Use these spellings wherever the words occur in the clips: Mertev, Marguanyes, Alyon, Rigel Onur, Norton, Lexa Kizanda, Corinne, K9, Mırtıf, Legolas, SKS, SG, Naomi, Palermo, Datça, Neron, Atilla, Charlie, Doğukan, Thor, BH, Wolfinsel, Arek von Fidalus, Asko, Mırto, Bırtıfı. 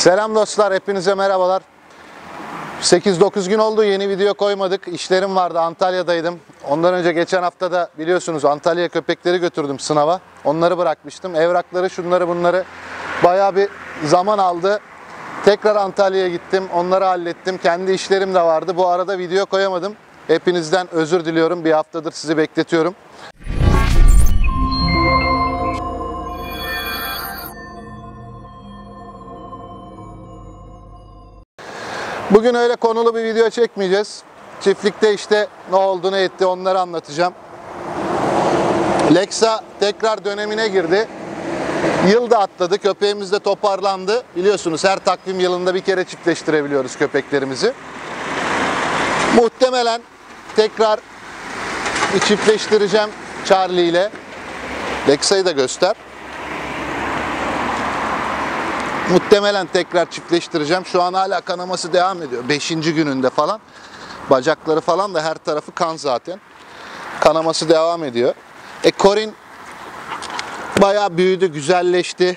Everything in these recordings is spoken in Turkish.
Selam dostlar, hepinize merhabalar. 8-9 gün oldu, yeni video koymadık. İşlerim vardı, Antalya'daydım. Ondan önce geçen hafta da biliyorsunuz Antalya'ya köpekleri götürdüm sınava. Onları bırakmıştım. Evrakları, şunları bunları bayağı bir zaman aldı. Tekrar Antalya'ya gittim, onları hallettim. Kendi işlerim de vardı. Bu arada video koyamadım. Hepinizden özür diliyorum. Bir haftadır sizi bekletiyorum. Bugün öyle konulu bir video çekmeyeceğiz. Çiftlikte işte ne oldu ne etti onları anlatacağım. Lexa tekrar dönemine girdi. Yıl da atladı. Köpeğimiz de toparlandı. Biliyorsunuz her takvim yılında bir kere çiftleştirebiliyoruz köpeklerimizi. Muhtemelen tekrar bir çiftleştireceğim Charlie ile. Lexa'yı da göster. Muhtemelen tekrar çiftleştireceğim. Şu an hala kanaması devam ediyor. 5. gününde falan. Bacakları falan da her tarafı kan zaten. Kanaması devam ediyor. Corinne bayağı büyüdü, güzelleşti.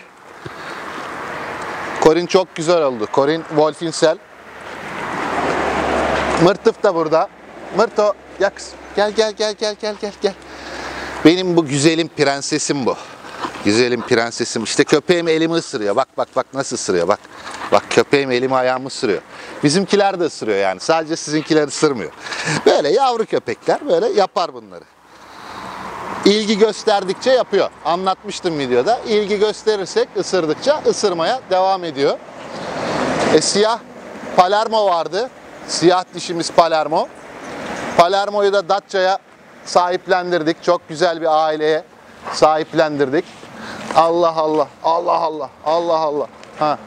Corinne çok güzel oldu. Corinne Wolfinsel. Mırtıf da burada. Mırto, ya kızım. Gel. Benim bu güzelim prensesim bu. Güzelim prensesim. İşte köpeğim elimi ısırıyor. Bak nasıl ısırıyor. Bak köpeğim elimi ayağımı ısırıyor. Bizimkiler de ısırıyor yani. Sadece sizinkiler ısırmıyor. Böyle yavru köpekler böyle yapar bunları. İlgi gösterdikçe yapıyor. Anlatmıştım videoda. İlgi gösterirsek ısırdıkça ısırmaya devam ediyor. Siyah Palermo vardı. Siyah dişimiz Palermo. Palermo'yu da Datça'ya sahiplendirdik. Çok güzel bir aileye sahiplendirdik. Allah Allah.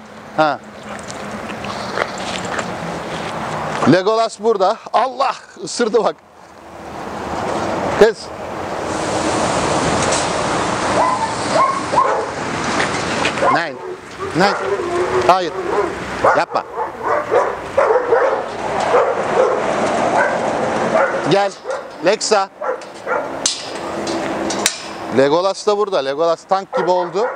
Legolas burada. Allah ısırdı bak. Kız. Nein. Hayır. Yapma. Gel. Lexa. Legolas da burada. Legolas tank gibi oldu.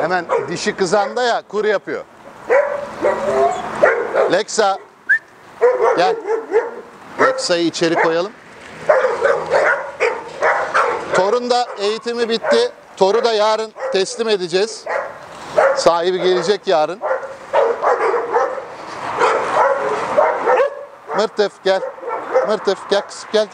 Hemen dişi kızanda ya kur yapıyor. Lexa gel. Lexa'yı içeri koyalım. Thor'un da eğitimi bitti. Thor'u da yarın teslim edeceğiz. Sahibi gelecek yarın. Mertev gel. Mertev gel kızım. Gel.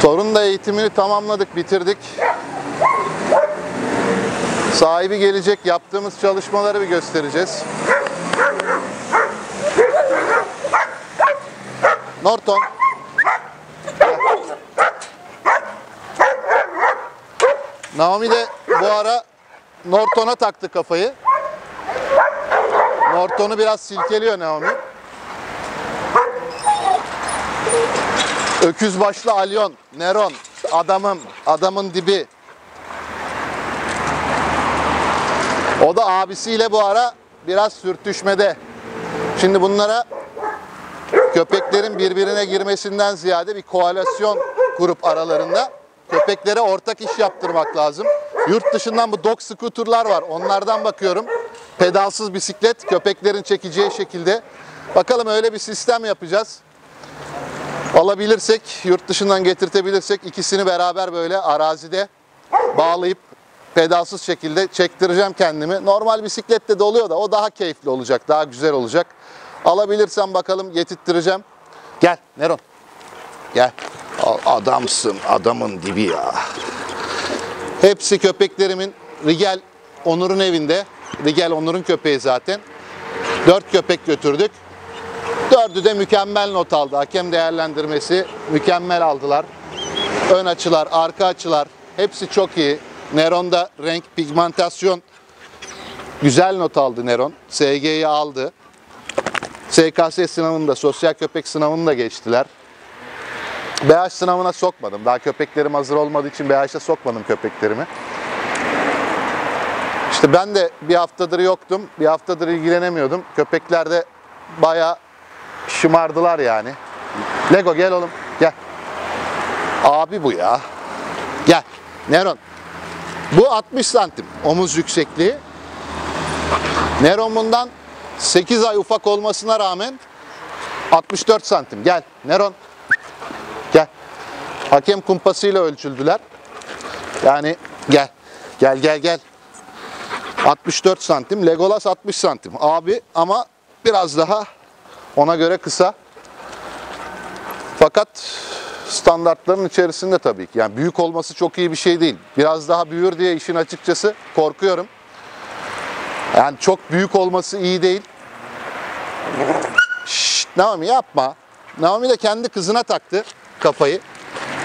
Thor'un da eğitimini tamamladık, bitirdik. Sahibi gelecek. Yaptığımız çalışmaları bir göstereceğiz. Norton. Naomi de bu ara Norton'a taktı kafayı. Norton'u biraz silkeliyor Naomi. Öküz başlı Alyon, Neron, adamın dibi. O da abisiyle bu ara biraz sürtüşmede. Şimdi bunlara köpeklerin birbirine girmesinden ziyade bir koalisyon kurup aralarında köpeklere ortak iş yaptırmak lazım. Yurt dışından bu dog scooter'lar var. Onlardan bakıyorum. Pedalsız bisiklet köpeklerin çekeceği şekilde. Bakalım öyle bir sistem yapacağız. Alabilirsek, yurt dışından getirtebilirsek ikisini beraber böyle arazide bağlayıp pedalsız şekilde çektireceğim kendimi. Normal bisikletle de oluyor da o daha keyifli olacak, daha güzel olacak. Alabilirsem bakalım getirttireceğim. Gel Neron. Gel. Adamsın, adamın dibi ya. Hepsi köpeklerimin Rigel Onur'un evinde. Rigel Onur'un köpeği zaten. 4 köpek götürdük. 4'ü de mükemmel not aldı. Hakem değerlendirmesi mükemmel aldılar. Ön açılar, arka açılar hepsi çok iyi. Neron'da renk, pigmentasyon güzel not aldı Neron. SG'yi aldı. SKS sınavında, sosyal köpek sınavında geçtiler. BH sınavına sokmadım. Daha köpeklerim hazır olmadığı için BH'e sokmadım köpeklerimi. İşte ben de bir haftadır yoktum. Bir haftadır ilgilenemiyordum. Köpekler de bayağı şımardılar yani. Lego gel oğlum. Gel. Abi bu ya. Gel. Neron. Bu 60 santim omuz yüksekliği. Neron bundan 8 ay ufak olmasına rağmen 64 santim. Gel Neron. Gel. Hakem kumpasıyla ölçüldüler. Yani gel. Gel gel gel. 64 santim. Legolas 60 santim. Abi ama biraz daha ona göre kısa. Fakat standartların içerisinde tabii ki. Yani büyük olması çok iyi bir şey değil. Biraz daha büyür diye işin açıkçası korkuyorum. Yani çok büyük olması iyi değil. Şşt, Naomi yapma. Naomi de kendi kızına taktı kafayı.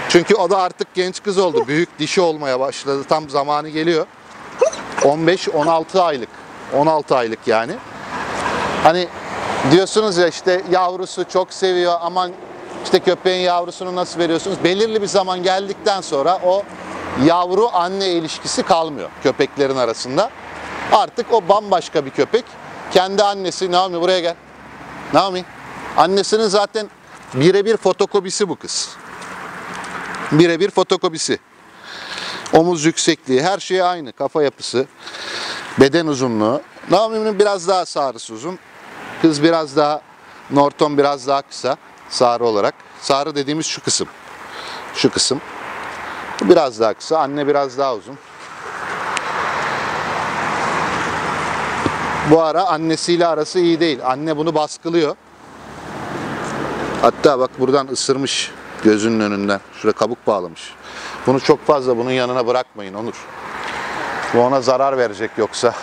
Çünkü o da artık genç kız oldu. Büyük dişi olmaya başladı. Tam zamanı geliyor. 15-16 aylık. 16 aylık yani. Hani diyorsunuz ya işte yavrusu çok seviyor. Aman işte köpeğin yavrusunu nasıl veriyorsunuz? Belirli bir zaman geldikten sonra o yavru anne ilişkisi kalmıyor köpeklerin arasında. Artık o bambaşka bir köpek. Kendi annesi, Naomi buraya gel. Naomi, annesinin zaten birebir fotokopisi bu kız. Birebir fotokopisi. Omuz yüksekliği, her şey aynı. Kafa yapısı, beden uzunluğu. Naomi'nin biraz daha sarısı uzun. Kız biraz daha, Norton biraz daha kısa. Sarı olarak. Sarı dediğimiz şu kısım. Şu kısım. Biraz daha kısa, anne biraz daha uzun. Bu ara annesiyle arası iyi değil. Anne bunu baskılıyor. Hatta bak buradan ısırmış gözünün önünden. Şuraya kabuk bağlamış. Bunu çok fazla bunun yanına bırakmayın Onur. Bu ona zarar verecek yoksa.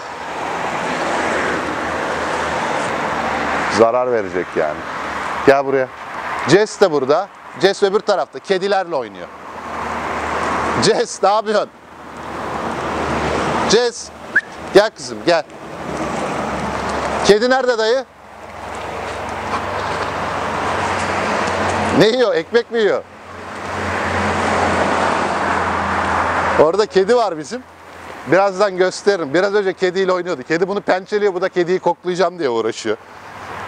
Zarar verecek yani. Gel buraya. Jess de burada. Jess öbür tarafta. Kedilerle oynuyor. Jess ne yapıyorsun? Jess. Gel kızım gel. Kedi nerede dayı? Ne yiyor? Ekmek mi yiyor? Orada kedi var bizim. Birazdan gösteririm. Biraz önce kediyle oynuyordu. Kedi bunu pençeliyor. Bu da kediyi koklayacağım diye uğraşıyor.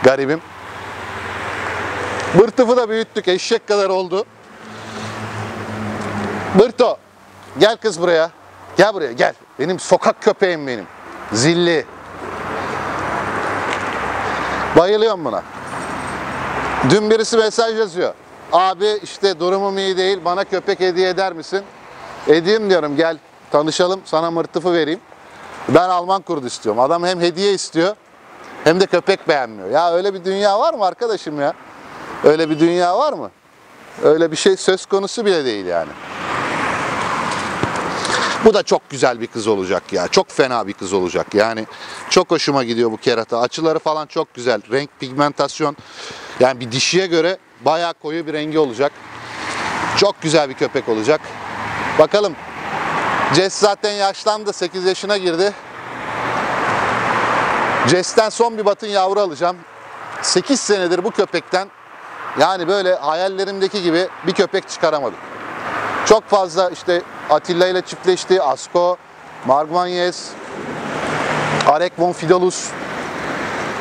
Garibim. Bırtıfı da büyüttük. Eşek kadar oldu. Mırto. Gel kız buraya. Gel buraya gel. Benim sokak köpeğim benim. Zilli. Bayılıyorum buna. Dün birisi mesaj yazıyor. Abi işte durumum iyi değil. Bana köpek hediye eder misin? Edeyim diyorum. Gel tanışalım. Sana Mırtıfı vereyim. Ben Alman kurdu istiyorum. Adam hem hediye istiyor hem de köpek beğenmiyor. Ya öyle bir dünya var mı arkadaşım ya? Öyle bir dünya var mı? Öyle bir şey söz konusu bile değil yani. Bu da çok güzel bir kız olacak ya. Çok fena bir kız olacak. Yani çok hoşuma gidiyor bu kerata. Açıları falan çok güzel. Renk, pigmentasyon. Yani bir dişiye göre bayağı koyu bir rengi olacak. Çok güzel bir köpek olacak. Bakalım. Jess zaten yaşlandı. 8 yaşına girdi. Jess'ten son bir batın yavru alacağım. 8 senedir bu köpekten yani böyle hayallerimdeki gibi bir köpek çıkaramadım. Çok fazla işte Atilla ile çiftleşti, Asko, Marguanyes, Arek von Fidalus.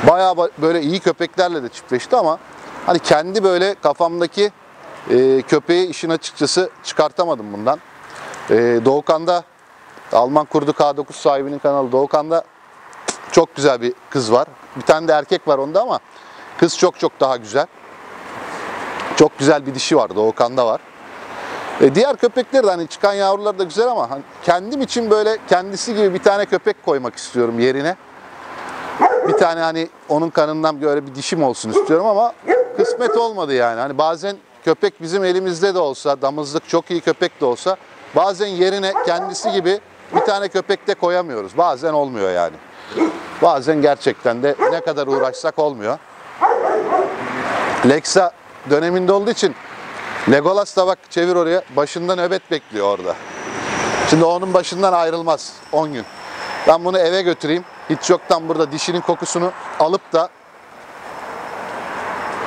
Bayağı böyle iyi köpeklerle de çiftleşti ama hani kendi böyle kafamdaki köpeği işin açıkçası çıkartamadım bundan. Doğukan'da, Alman kurdu K9 sahibinin kanalı Doğukan'da çok güzel bir kız var. Bir tane de erkek var onda ama kız çok çok daha güzel. Çok güzel bir dişi var, Doğukan'da var. Diğer köpekler de hani çıkan yavrular da güzel ama hani kendim için böyle kendisi gibi bir tane köpek koymak istiyorum yerine. Bir tane hani onun kanından böyle bir dişim olsun istiyorum ama kısmet olmadı yani. Hani bazen köpek bizim elimizde de olsa, damızlık çok iyi köpek de olsa bazen yerine kendisi gibi bir tane köpek de koyamıyoruz. Bazen olmuyor yani. Bazen gerçekten de ne kadar uğraşsak olmuyor. Lexa döneminde olduğu için Legolas da bak çevir oraya. Başından nöbet bekliyor orada. Şimdi onun başından ayrılmaz 10 gün. Ben bunu eve götüreyim. Hiç yoktan burada dişinin kokusunu alıp da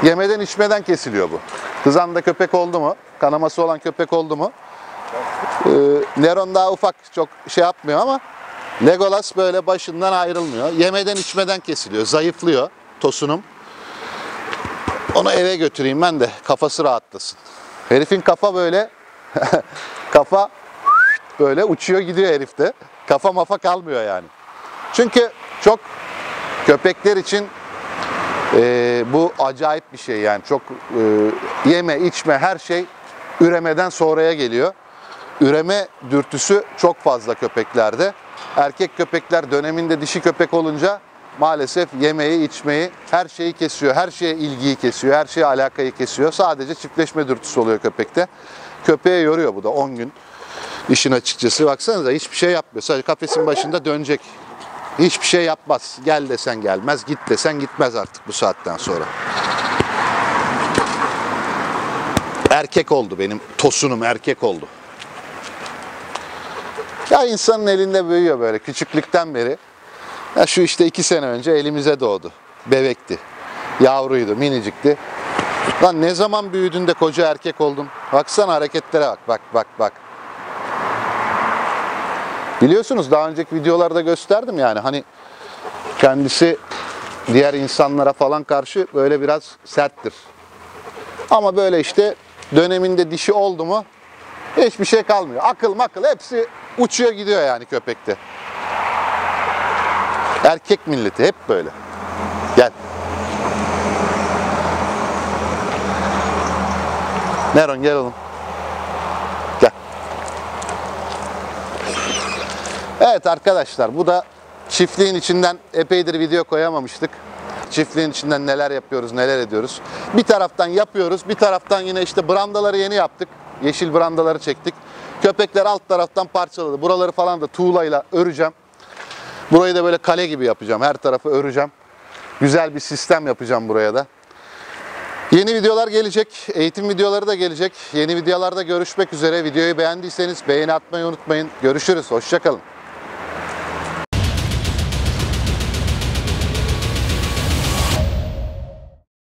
yemeden içmeden kesiliyor bu. Kızan da köpek oldu mu? Kanaması olan köpek oldu mu? Neron daha ufak çok şey yapmıyor ama Legolas böyle başından ayrılmıyor. Yemeden içmeden kesiliyor. Zayıflıyor tosunum. Onu eve götüreyim ben de kafası rahatlasın. Herifin kafa böyle kafa böyle uçuyor gidiyor herifte. Kafa mafa kalmıyor yani. Çünkü çok köpekler için bu acayip bir şey yani. Çok yeme içme her şey üremeden sonraya geliyor. Üreme dürtüsü çok fazla köpeklerde. Erkek köpekler döneminde dişi köpek olunca maalesef yemeği, içmeyi, her şeyi kesiyor. Her şeye ilgiyi kesiyor, her şeye alakayı kesiyor. Sadece çiftleşme dürtüsü oluyor köpekte. Köpeğe yoruyor bu da 10 gün. İşin açıkçası baksanıza hiçbir şey yapmıyor. Sadece kafesin başında dönecek. Hiçbir şey yapmaz. Gel desen gelmez, git desen gitmez artık bu saatten sonra. Erkek oldu benim tosunum, erkek oldu. Ya insanın elinde büyüyor böyle küçüklükten beri. Ya şu işte 2 sene önce elimize doğdu. Bebekti. Yavruydu, minicikti. Lan ne zaman büyüdün de koca erkek oldun? Baksana hareketlere bak, bak, bak, bak. Biliyorsunuz daha önceki videolarda gösterdim yani hani kendisi diğer insanlara falan karşı böyle biraz serttir. Ama böyle işte döneminde dişi oldu mu hiçbir şey kalmıyor. Akıl makıl hepsi uçuyor gidiyor yani köpekte. Erkek milleti hep böyle. Gel. Neron gel oğlum. Gel. Evet arkadaşlar bu da çiftliğin içinden epeydir video koyamamıştık. Çiftliğin içinden neler yapıyoruz, neler ediyoruz. Bir taraftan yapıyoruz, bir taraftan yine işte brandaları yeni yaptık. Yeşil brandaları çektik. Köpekler alt taraftan parçaladı. Buraları falan da tuğlayla öreceğim. Burayı da böyle kale gibi yapacağım. Her tarafı öreceğim. Güzel bir sistem yapacağım buraya da. Yeni videolar gelecek. Eğitim videoları da gelecek. Yeni videolarda görüşmek üzere. Videoyu beğendiyseniz beğeni atmayı unutmayın. Görüşürüz. Hoşça kalın.